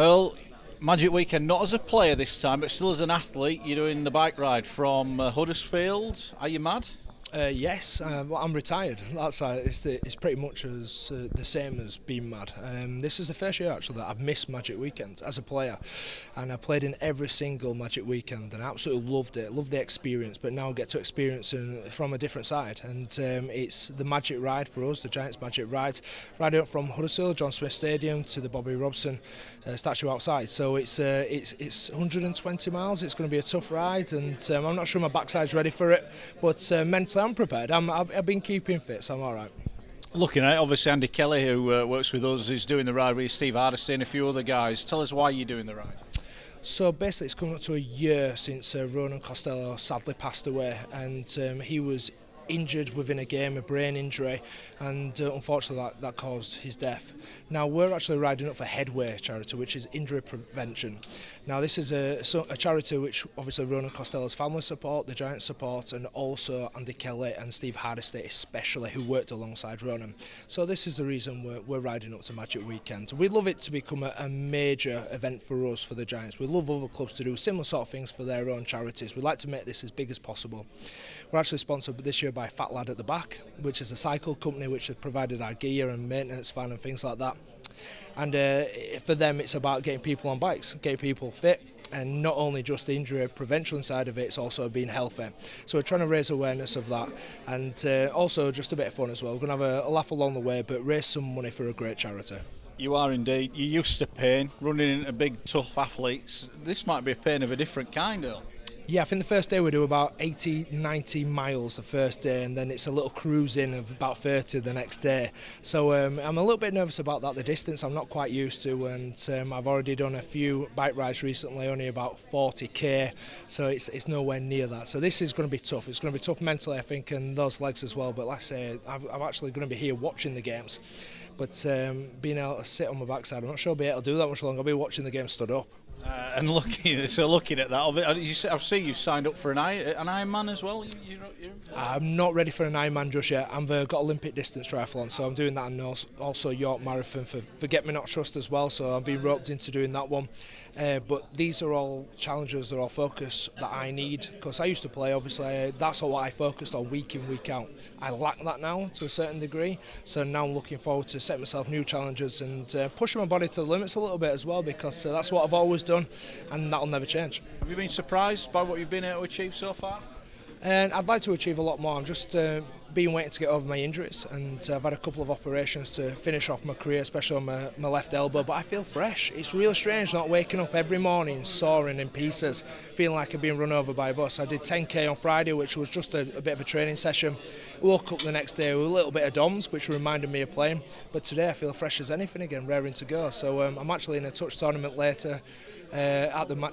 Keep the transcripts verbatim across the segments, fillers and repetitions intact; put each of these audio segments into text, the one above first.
Earl, Magic Weekend, not as a player this time, but still as an athlete. You're doing the bike ride from uh, Huddersfield. Are you mad? Uh, yes, uh, well, I'm retired. That's uh, it's, the, it's pretty much as uh, the same as being mad. Um, this is the first year actually that I've missed Magic Weekends as a player, and I played in every single Magic Weekend, and I absolutely loved it. Loved the experience, but now I get to experience it from a different side. And um, it's the Magic Ride for us, the Giants Magic Ride, riding up from Huddersfield, John Smith Stadium, to the Bobby Robson uh, statue outside. So it's uh, it's it's one hundred and twenty miles. It's going to be a tough ride, and um, I'm not sure my backside's ready for it, but uh, mentally, I'm prepared. I'm, I've, I've been keeping fit, so I'm all right. Looking at it, obviously Andy Kelly, who uh, works with us, is doing the ride with Steve Hardesty and a few other guys. Tell us why you're doing the ride. So basically it's coming up to a year since uh, Ronan Costello sadly passed away, and um, he was injured within a game, a brain injury, and uh, unfortunately that, that caused his death. Now we're actually riding up for Headway charity, which is injury prevention. Now this is a, so, a charity which obviously Ronan Costello's family support, the Giants support, and also Andy Kelly and Steve Hardesty especially, who worked alongside Ronan. So this is the reason we're, we're riding up to Magic Weekend. We love it to become a, a major event for us, for the Giants. We love other clubs to do similar sort of things for their own charities. We like to make this as big as possible. We're actually sponsored this year by by Fat Lad at the Back, which is a cycle company which has provided our gear and maintenance van and things like that. And uh, for them it's about getting people on bikes, getting people fit, and not only just the injury prevention side of it, it's also being healthy. So we're trying to raise awareness of that, and uh, also just a bit of fun as well. We're going to have a laugh along the way, but raise some money for a great charity. You are indeed. You're used to pain, running into big tough athletes. This might be a pain of a different kind, Earl. Yeah, I think the first day we do about eighty, ninety miles the first day, and then it's a little cruise in of about thirty the next day. So um, I'm a little bit nervous about that, the distance I'm not quite used to, and um, I've already done a few bike rides recently, only about forty K, so it's, it's nowhere near that. So this is going to be tough. It's going to be tough mentally, I think, and those legs as well. But like I say, I've, I'm actually going to be here watching the games, but um, being able to sit on my backside, I'm not sure I'll be able to do that much longer. I'll be watching the game stood up. Uh, and looking, so looking at that, I've seen you've signed up for an, an Ironman as well. You, you're, you're I'm not ready for an Ironman just yet. I've uh, got Olympic distance triathlon, so I'm doing that, and also York Marathon for Forget Me Not Trust as well. So I've been roped into doing that one. Uh, but these are all challenges, they're all focus that I need, because I used to play, obviously. That's all I focused on week in, week out. I lack that now to a certain degree, so now I'm looking forward to setting myself new challenges and uh, pushing my body to the limits a little bit as well, because uh, that's what I've always done, and that'll never change. Have you been surprised by what you've been able to achieve so far? And I'd like to achieve a lot more. I'm just uh, been waiting to get over my injuries, and I've had a couple of operations to finish off my career, especially on my, my left elbow, but I feel fresh. It's really strange not waking up every morning soaring in pieces, feeling like I've been run over by a bus. I did ten K on Friday, which was just a, a bit of a training session. Woke up the next day with a little bit of DOMS, which reminded me of playing, but today I feel fresh as anything again, raring to go. So um, I'm actually in a touch tournament later uh, at the ma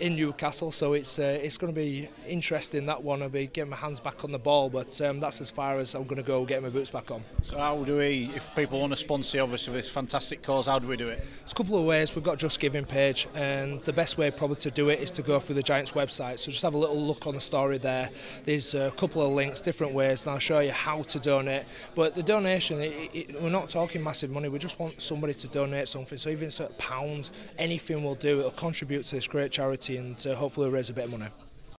in Newcastle, so it's uh, it's going to be interesting, that one. I'll be getting my hands back on the ball, but um, that's as far as I'm going to go getting my boots back on. So how do we, if people want to sponsor obviously this fantastic cause, how do we do it? It's a couple of ways. We've got Just Giving page, and the best way probably to do it is to go through the Giants website. So just have a little look on the story there. There's a couple of links, different ways, and I'll show you how to donate. But the donation, it, it, we're not talking massive money. We just want somebody to donate something. So even if it's a pound, anything will do. It'll contribute to this great charity and uh, hopefully raise a bit of money.